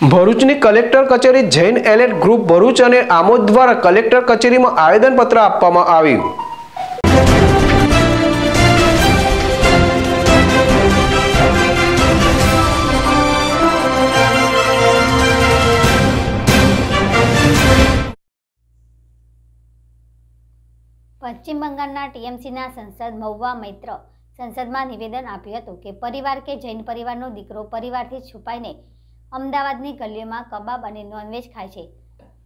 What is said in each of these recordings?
ભરૂચની કલેક્ટર કચેરી Jain alert group Bharuch અને આમોદ દ્વારા કલેક્ટર કચેરીમાં આવેદનપત્ર આપવામાં આવ્યું. પશ્ચિમ બંગાળના ટીએમસીના સંસદ મહુવા મૈત્ર સંસદમાં નિવેદન આપ્યું હતું કે પરિવાર કે જૈન પરિવારનો દીકરો પરિવારથી છુપાઈને અમદાવાદની ગલીઓમાં કબાબ અને નોનવેજ ખાય છે.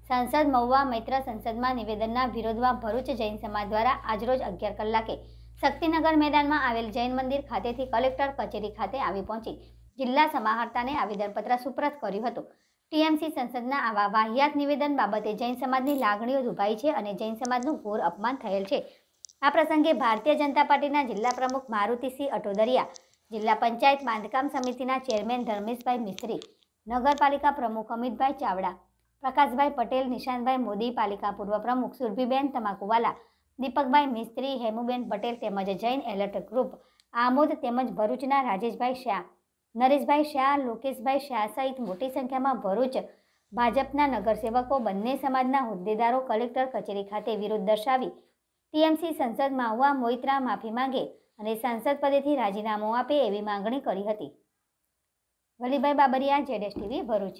સંસદ મહુવા મૈત્ર સંસદમાં નિવેદનના વિરોધમાં ભરૂચ જૈન સમાજ દ્વારા આજરોજ 11 કલાકે શક્તિનગર મેદાનમાં આવેલ જૈન મંદિર ખાતેથી કલેક્ટર કચેરી ખાતે આવી પહોંચી જિલ્લા સમાહર્તાને આવેદનપત્ર સુપ્રત કર્યું હતું. ટીએમસી સંસદના આવા વાહિયાત નિવેદન બાબતે જૈન સમાજની લાગણીઓ દુભાઈ છે અને જૈન સમાજનું ઘોર અપમાન થયેલ છે. આ પ્રસંગે ભારતીય જનતા પાર્ટીના જિલ્લા પ્રમુખ મારુતિ C Atodaria, જિલ્લા પંચાયત બાંધકામ સમિતિના ચેરમેન ધર્મેશભાઈ મિસ્ત્રી, नगरपालिका प्रमुख अमित भाई चावड़ा, प्रकाश भाई पटेल, निशान भाई मोदी, पालिका पूर्व प्रमुख सुरभीबेन तमाकुवाला, दीपक भाई मिस्त्री, हेमूबेन पटेल तेमज जैन एलर्ट ग्रुप आमोद तेमज भरूचना राजेश भाई शाह, नरेश भाई शाह, लोकेश भाई शाह सहित मोटी संख्या में भरूच भाजपा नगरसेवकों बंने समाजना होद्देदारों कलेक्टर कचेरी खाते विरोध दर्शावी टीएमसी संसद महुआ मोइत्रा माफी मांगे और सांसद पदेथी राजीनामु आपे एवी मांगणी करी हती. वली भाई बाबरिया ZSTV भरूच.